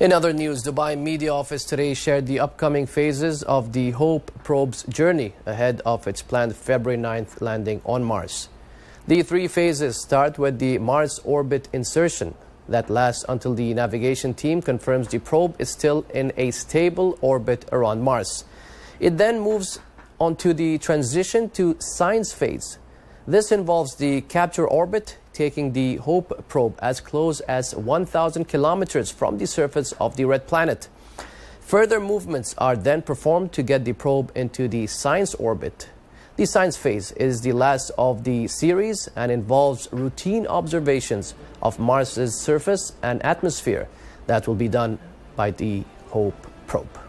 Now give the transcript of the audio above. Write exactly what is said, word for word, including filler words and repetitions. In other news, Dubai Media Office today shared the upcoming phases of the Hope Probe's journey ahead of its planned February ninth landing on Mars. The three phases start with the Mars orbit insertion that lasts until the navigation team confirms the probe is still in a stable orbit around Mars. It then moves on to the transition to science phase. This involves the capture orbit, taking the Hope probe as close as one thousand kilometers from the surface of the red planet. Further movements are then performed to get the probe into the science orbit. The science phase is the last of the series and involves routine observations of Mars's surface and atmosphere that will be done by the Hope probe.